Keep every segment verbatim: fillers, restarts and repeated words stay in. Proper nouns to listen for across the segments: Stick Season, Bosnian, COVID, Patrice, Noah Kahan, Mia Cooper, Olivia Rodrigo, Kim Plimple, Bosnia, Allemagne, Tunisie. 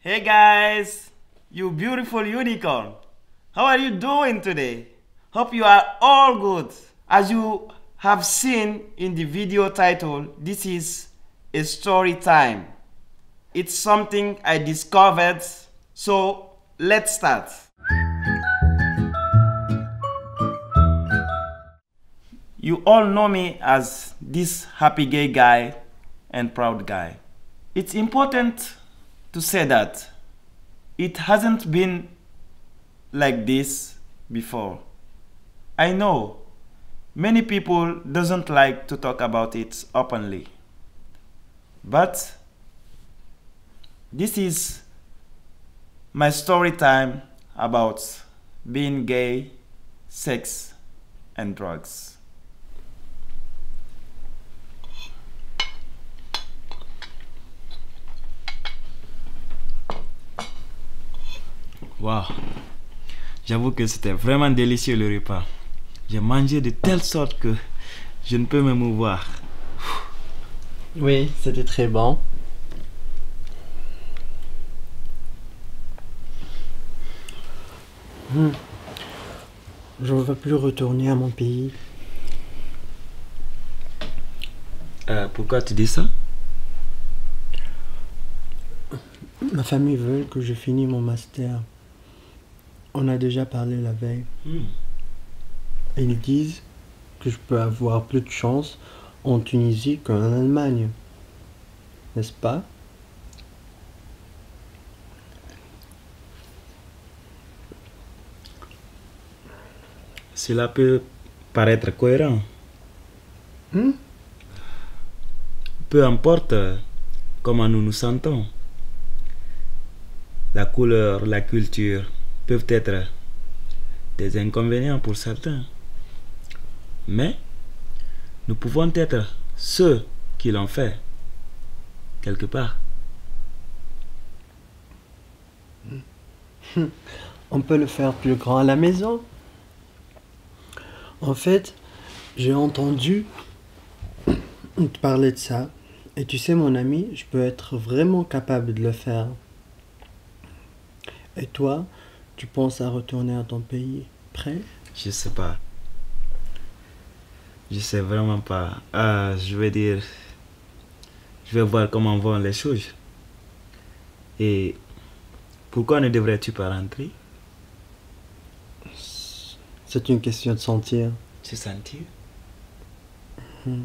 Hey guys, you beautiful unicorn. How are you doing today? Hope you are all good. As you have seen in the video title, this is a story time. It's something I discovered, so let's start. You all know me as this happy gay guy and proud guy. It's important to say that it hasn't been like this before. I know many people doesn't like to talk about it openly, but this is my story time about being gay, sex and drugs. Wow, j'avoue que c'était vraiment délicieux le repas. J'ai mangé de telle sorte que je ne peux me mouvoir. Oui, c'était très bon. Mmh. Je ne veux plus retourner à mon pays. Euh, pourquoi tu dis ça? Ma famille veut que je finisse mon master. On a déjà parlé la veille. Mm. Ils disent que je peux avoir plus de chance en Tunisie qu'en Allemagne. N'est-ce pas? Cela peut paraître cohérent. Mm? Peu importe comment nous nous sentons, la couleur, la culture peuvent être des inconvénients pour certains, mais nous pouvons être ceux qui l'ont fait, quelque part. On peut le faire plus grand à la maison. En fait, j'ai entendu te parler de ça, et tu sais mon ami, je peux être vraiment capable de le faire. Et toi, tu penses à retourner à ton pays, prêt? Je sais pas. Je sais vraiment pas. Euh, je veux dire, je vais voir comment vont les choses. Et pourquoi ne devrais-tu pas rentrer? C'est une question de sentir. Se sentir? Mmh.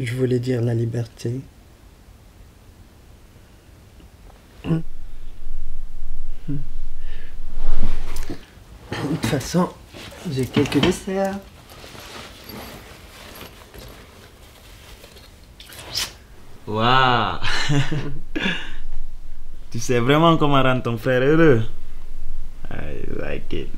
Je voulais dire la liberté. Mmh. De toute façon, j'ai quelques desserts. Waouh! Tu sais vraiment comment rendre ton frère heureux. I like it.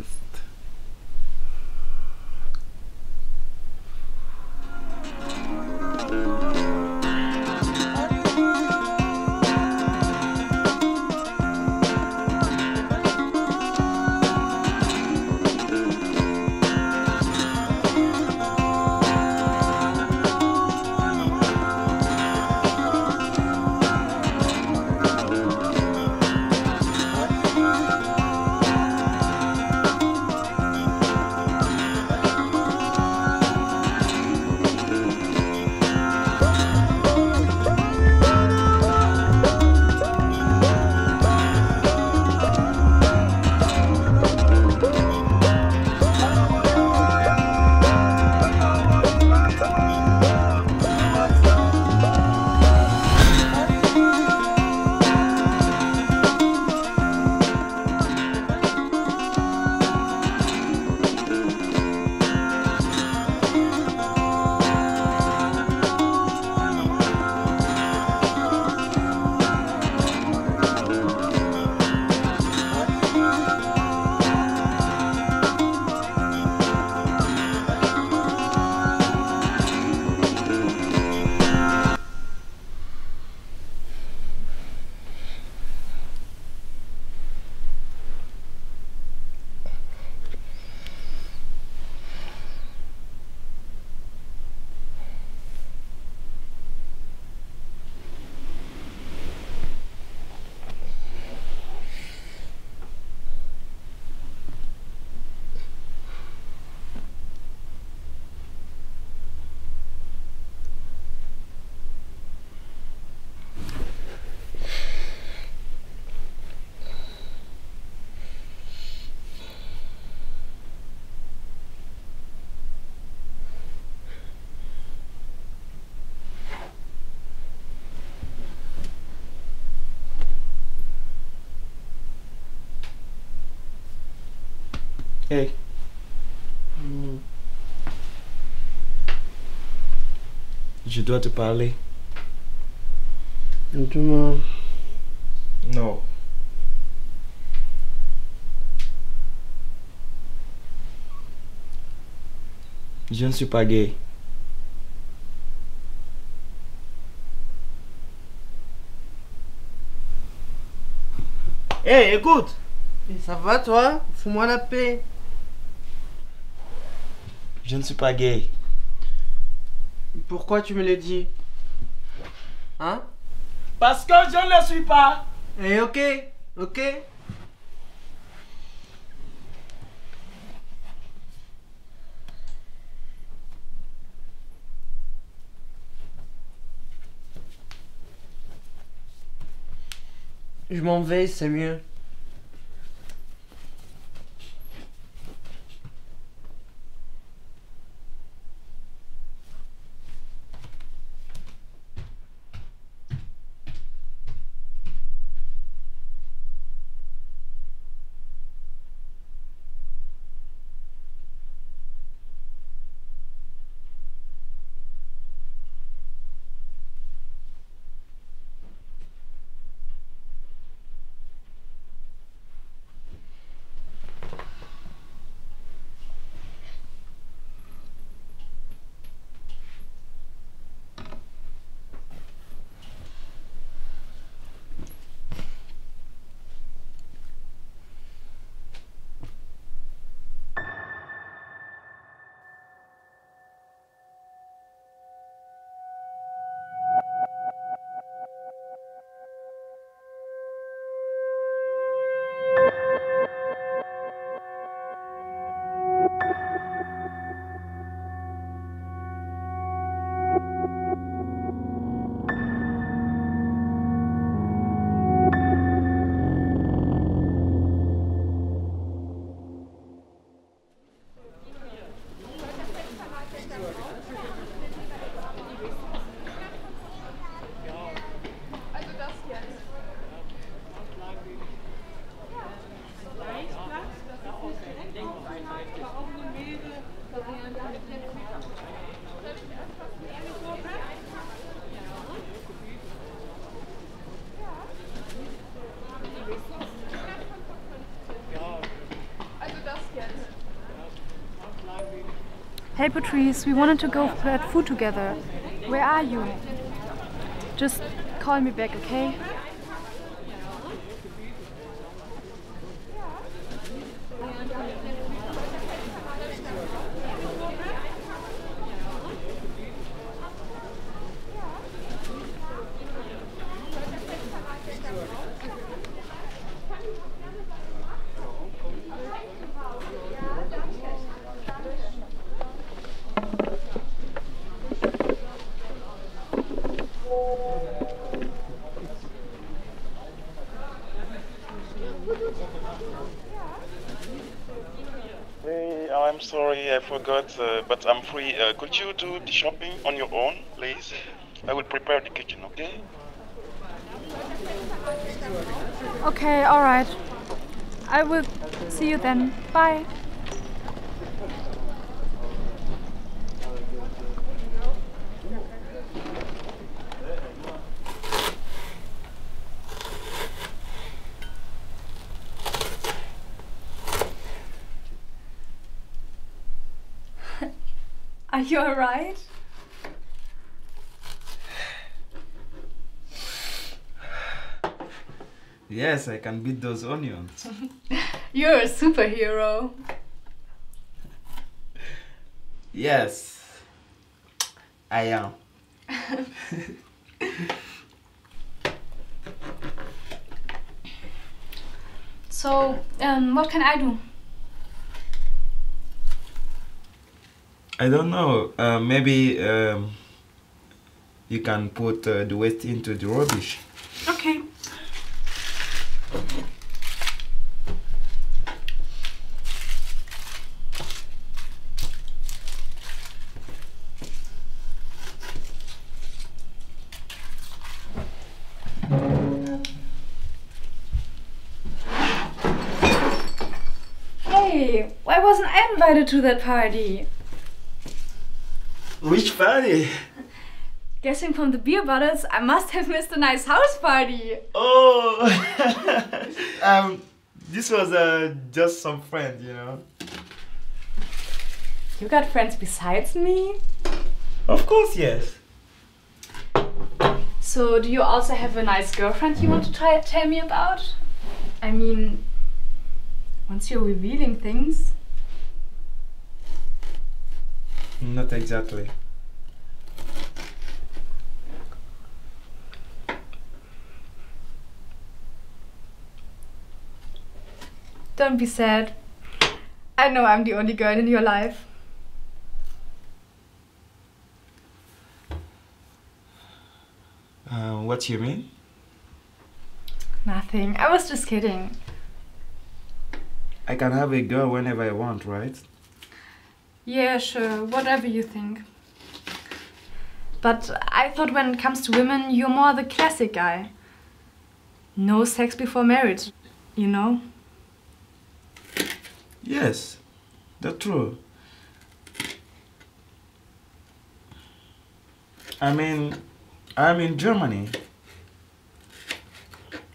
Hey. Mm. Je dois te parler. Dis-moi. Non. Je ne suis pas gay. Hé, hey, écoute. Ça va toi? Fous-moi la paix. Je ne suis pas gay. Pourquoi tu me le dis? Hein? Parce que je ne le suis pas. Eh hey, ok, ok. Je m'en vais, c'est mieux. Hey Patrice, we wanted to go for that food together. Where are you? Just call me back, okay? I'm sorry, I forgot, uh, but I'm free. Uh, could you do the shopping on your own, please? I will prepare the kitchen, okay? Okay, all right. I will see you then. Bye. Are you all right? Yes, I can beat those onions. You're a superhero. Yes, I am. So, um, what can I do? I don't know, uh, maybe um, you can put uh, the waste into the rubbish. Okay. Hey, where wasn't invited to that party. Which party? Guessing from the beer bottles, I must have missed a nice house party. Oh! um, this was uh, just some friend, you know. You got friends besides me? Of course, yes. So, do you also have a nice girlfriend you want to try tell me about? I mean, once you're revealing things. Not exactly. Don't be sad. I know I'm the only girl in your life. Uh, what do you mean? Nothing. I was just kidding. I can have a girl whenever I want, right? Yeah, sure. Whatever you think. But I thought when it comes to women, you're more the classic guy. No sex before marriage, you know? Yes, that's true. I mean, I'm in Germany.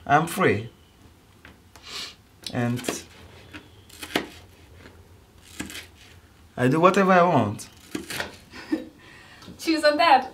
I'm free. And I do whatever I want. Cheers on that.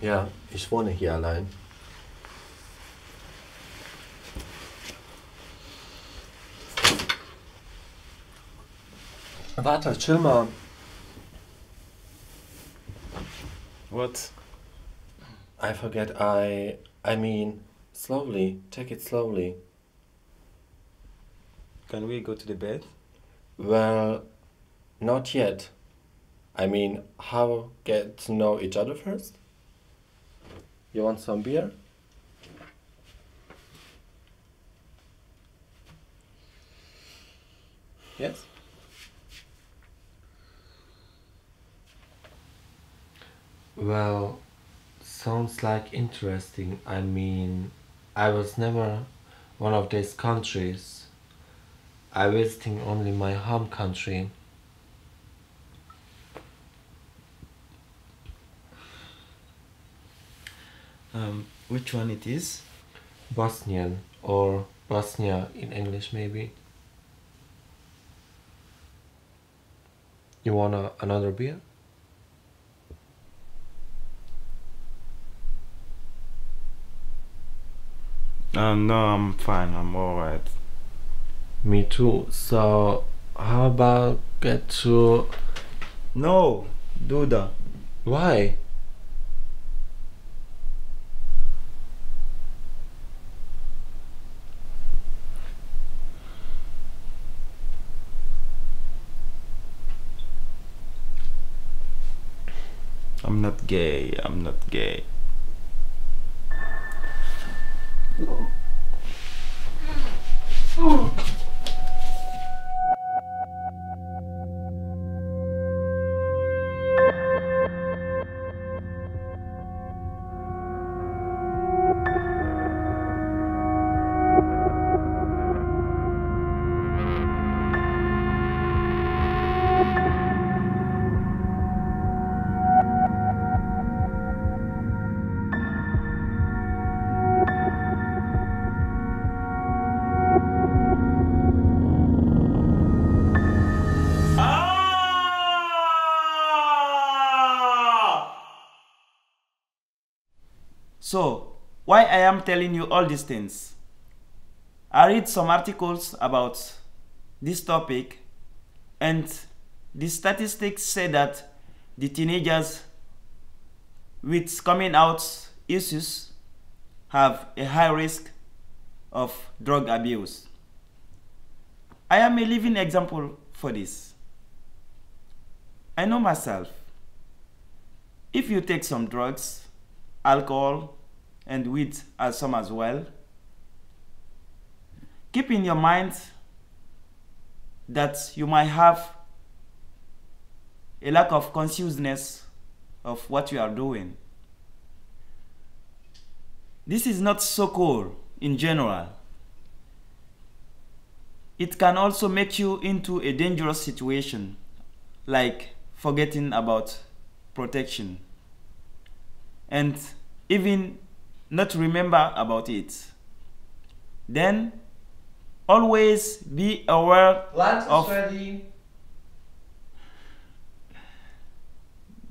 Ja, ich wohne hier allein. Warte, chill mal. What? I forget I... I mean, slowly. Take it slowly. Can we go to the bed? Well, not yet. I mean, how get to know each other first? You want some beer? Yes? Well, sounds like interesting. I mean, I was never one of these countries. I visiting only my home country. Um, which one it is? Bosnian or Bosnia in English maybe. You want a, another beer? Uh, no, I'm fine, I'm alright. Me too, so how about get to... No, Duda. Why? I'm not gay, I'm not gay. Oh. I am telling you all these things, I read some articles about this topic, and the statistics say that the teenagers with coming out issues have a high risk of drug abuse. I am a living example for this. I know myself. If you take some drugs, alcohol, and weed as some as well, keep in your mind that you might have a lack of consciousness of what you are doing. This is not so cool in general. It can also make you into a dangerous situation, like forgetting about protection and even not remember about it. Then always be aware of ready.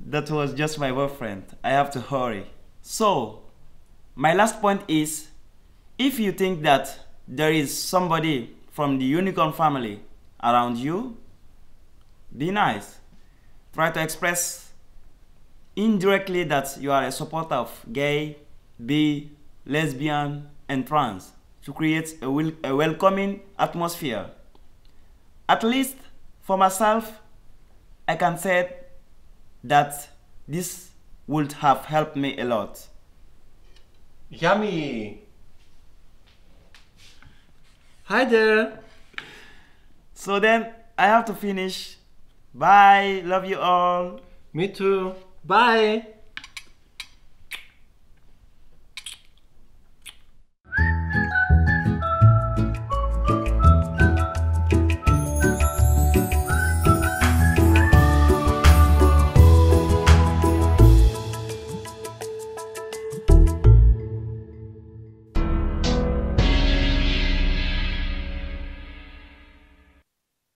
That was just my boyfriend. I have to hurry. So my last point is, if you think that there is somebody from the unicorn family around you, be nice. Try to express indirectly that you are a supporter of gay, bi, lesbian, and trans to create a, will, a welcoming atmosphere. At least for myself, I can say that this would have helped me a lot. Yummy! Hi there! So then, I have to finish. Bye! Love you all! Me too! Bye!